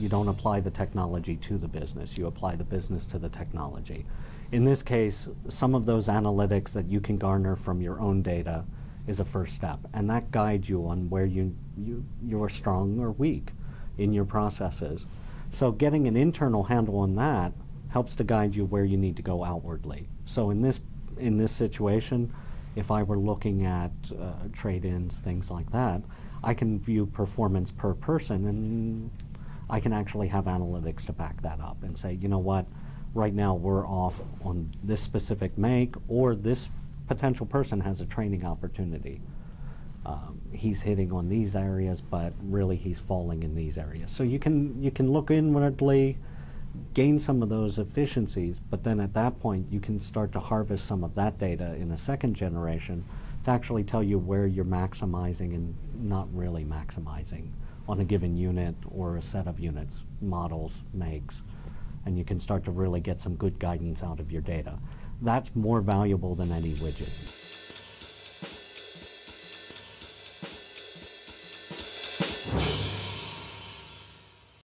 you don't apply the technology to the business. You apply the business to the technology. In this case, some of those analytics that you can garner from your own data is a first step, and that guides you on where you are strong or weak in your processes. So getting an internal handle on that helps to guide you where you need to go outwardly. So in this situation, if I were looking at trade-ins, things like that, I can view performance per person, and I can actually have analytics to back that up and say, you know what, right now we're off on this specific make, or this potential person has a training opportunity. He's hitting on these areas, but really he's falling in these areas. So you can look inwardly, gain some of those efficiencies, but then at that point you can start to harvest some of that data in a second generation to actually tell you where you're maximizing and not really maximizing on a given unit or a set of units, models, makes, and you can start to really get some good guidance out of your data. That's more valuable than any widget.